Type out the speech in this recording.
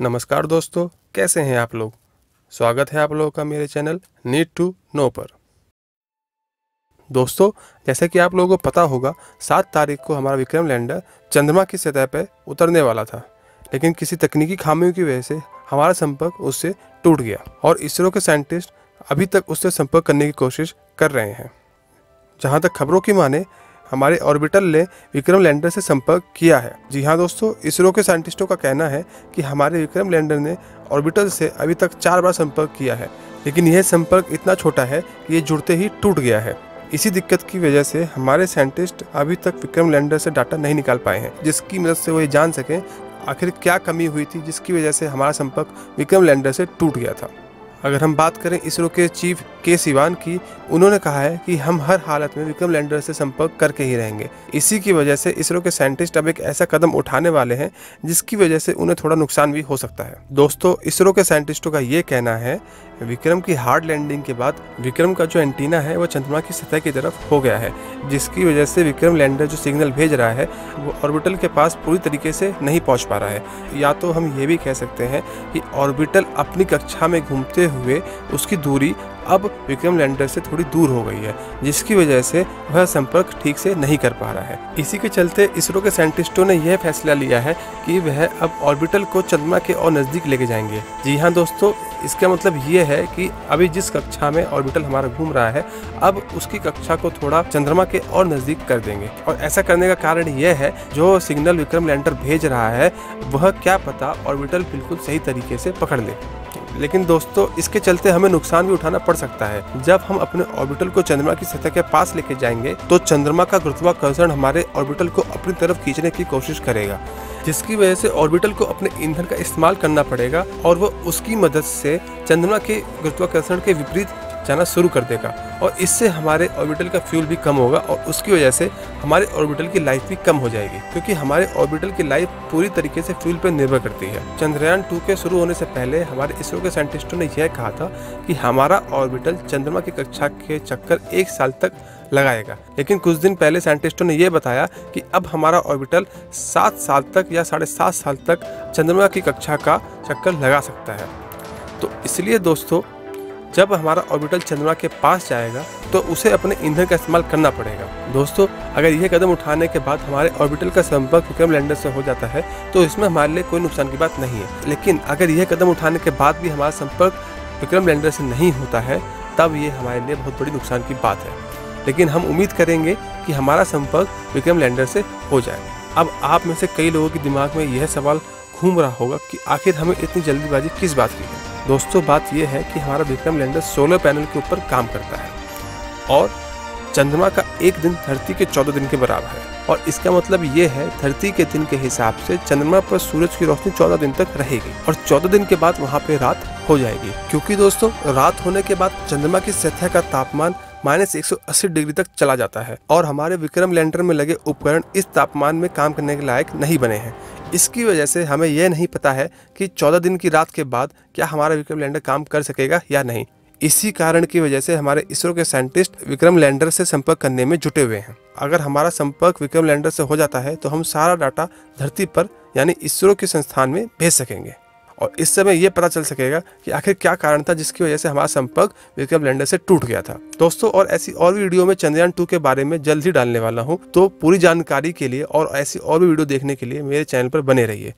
नमस्कार दोस्तों, कैसे हैं आप लोग। स्वागत है आप लोगों का मेरे चैनल नीड टू नो पर। दोस्तों, जैसा कि आप लोगों को पता होगा, 7 तारीख को हमारा विक्रम लैंडर चंद्रमा की सतह पर उतरने वाला था, लेकिन किसी तकनीकी खामियों की वजह से हमारा संपर्क उससे टूट गया और इसरो के साइंटिस्ट अभी तक उससे संपर्क करने की कोशिश कर रहे हैं। जहाँ तक खबरों की माने, हमारे ऑर्बिटर ने विक्रम लैंडर से संपर्क किया है। जी हाँ दोस्तों, इसरो के साइंटिस्टों का कहना है कि हमारे विक्रम लैंडर ने ऑर्बिटर से अभी तक 4 बार संपर्क किया है, लेकिन यह संपर्क इतना छोटा है कि ये जुड़ते ही टूट गया है। इसी दिक्कत की वजह से हमारे साइंटिस्ट अभी तक विक्रम लैंडर से डाटा नहीं निकाल पाए हैं, जिसकी मदद से वो ये जान सकें आखिर क्या कमी हुई थी जिसकी वजह से हमारा संपर्क विक्रम लैंडर से टूट गया था। अगर हम बात करें इसरो के चीफ के सिवान की, उन्होंने कहा है कि हम हर हालत में विक्रम लैंडर से संपर्क करके ही रहेंगे। इसी की वजह से इसरो के साइंटिस्ट अब एक ऐसा कदम उठाने वाले हैं जिसकी वजह से उन्हें थोड़ा नुकसान भी हो सकता है। दोस्तों, इसरो के साइंटिस्टों का ये कहना है विक्रम की हार्ड लैंडिंग के बाद विक्रम का जो एंटीना है वो चंद्रमा की सतह की तरफ हो गया है, जिसकी वजह से विक्रम लैंडर जो सिग्नल भेज रहा है वो ऑर्बिटल के पास पूरी तरीके से नहीं पहुंच पा रहा है। या तो हम ये भी कह सकते हैं कि ऑर्बिटल अपनी कक्षा में घूमते हुए उसकी दूरी अब विक्रम लैंडर से थोड़ी दूर हो गई है, जिसकी वजह से वह संपर्क ठीक से नहीं कर पा रहा है। इसी के चलते इसरो के साइंटिस्टों ने यह फैसला लिया है कि वह अब ऑर्बिटल को चंद्रमा के और नज़दीक लेके जाएंगे। जी हाँ दोस्तों, इसका मतलब ये है कि अभी जिस कक्षा में ऑर्बिटल हमारा घूम रहा है, अब उसकी कक्षा को थोड़ा चंद्रमा के और नज़दीक कर देंगे। और ऐसा करने का कारण यह है, जो सिग्नल विक्रम लैंडर भेज रहा है वह क्या पता ऑर्बिटल बिल्कुल सही तरीके से पकड़ ले। लेकिन दोस्तों, इसके चलते हमें नुकसान भी उठाना पड़ सकता है। जब हम अपने ऑर्बिटल को चंद्रमा की सतह के पास लेके जाएंगे तो चंद्रमा का गुरुत्वाकर्षण हमारे ऑर्बिटल को अपनी तरफ खींचने की कोशिश करेगा, जिसकी वजह से ऑर्बिटल को अपने ईंधन का इस्तेमाल करना पड़ेगा और वह उसकी मदद से चंद्रमा के गुरुत्वाकर्षण के विपरीत जाना शुरू कर देगा। और इससे हमारे ऑर्बिटल का फ्यूल भी कम होगा और उसकी वजह से हमारे ऑर्बिटल की लाइफ भी कम हो जाएगी, क्योंकि हमारे ऑर्बिटल की लाइफ पूरी तरीके से फ्यूल पर निर्भर करती है। चंद्रयान 2 के शुरू होने से पहले हमारे इसरो के साइंटिस्टों ने यह कहा था कि हमारा ऑर्बिटल चंद्रमा की कक्षा के चक्कर 1 साल तक लगाएगा, लेकिन कुछ दिन पहले साइंटिस्टों ने यह बताया कि अब हमारा ऑर्बिटल 7 साल तक या 7.5 साल तक चंद्रमा की कक्षा का चक्कर लगा सकता है। तो इसलिए दोस्तों, जब हमारा ऑर्बिटल चंद्रमा के पास जाएगा तो उसे अपने ईंधन का इस्तेमाल करना पड़ेगा। दोस्तों, अगर यह कदम उठाने के बाद हमारे ऑर्बिटल का संपर्क विक्रम लैंडर से हो जाता है तो इसमें हमारे लिए कोई नुकसान की बात नहीं है। लेकिन अगर यह कदम उठाने के बाद भी हमारा संपर्क विक्रम लैंडर से नहीं होता है, तब ये हमारे लिए बहुत बड़ी नुकसान की बात है। लेकिन हम उम्मीद करेंगे कि हमारा संपर्क विक्रम लैंडर से हो जाए। अब आप में से कई लोगों के दिमाग में यह सवाल घूम रहा होगा कि आखिर हमें इतनी जल्दीबाजी किस बात की है। दोस्तों, बात यह है कि हमारा विक्रम लैंडर सोलर पैनल के ऊपर काम करता है और चंद्रमा का एक दिन धरती के 14 दिन के बराबर है। और इसका मतलब ये है, धरती के दिन के हिसाब से चंद्रमा पर सूरज की रोशनी 14 दिन तक रहेगी और 14 दिन के बाद वहाँ पे रात हो जाएगी, क्योंकि दोस्तों रात होने के बाद चंद्रमा की सतह का तापमान -180 डिग्री तक चला जाता है और हमारे विक्रम लैंडर में लगे उपकरण इस तापमान में काम करने के लायक नहीं बने हैं। इसकी वजह से हमें यह नहीं पता है कि 14 दिन की रात के बाद क्या हमारा विक्रम लैंडर काम कर सकेगा या नहीं। इसी कारण की वजह से हमारे इसरो के साइंटिस्ट विक्रम लैंडर से संपर्क करने में जुटे हुए हैं। अगर हमारा संपर्क विक्रम लैंडर से हो जाता है तो हम सारा डाटा धरती पर यानी इसरो के संस्थान में भेज सकेंगे और इस समय ये पता चल सकेगा कि आखिर क्या कारण था जिसकी वजह से हमारा संपर्क विक्रम लैंडर से टूट गया था। दोस्तों, और ऐसी और भी वीडियो में चंद्रयान 2 के बारे में जल्द ही डालने वाला हूँ, तो पूरी जानकारी के लिए और ऐसी और भी वीडियो देखने के लिए मेरे चैनल पर बने रहिए।